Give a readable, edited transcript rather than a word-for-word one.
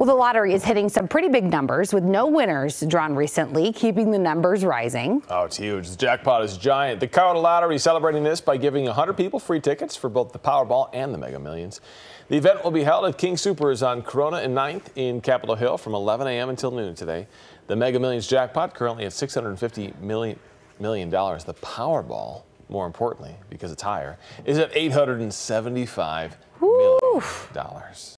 Well, the lottery is hitting some pretty big numbers with no winners drawn recently, keeping the numbers rising. Oh, it's huge. The jackpot is giant. The Colorado Lottery is celebrating this by giving 100 people free tickets for both the Powerball and the Mega Millions. The event will be held at King Supers on Corona and 9th in Capitol Hill from 11 a.m. until noon today. The Mega Millions jackpot currently at $650 million. The Powerball, more importantly, because it's higher, is at $875 million.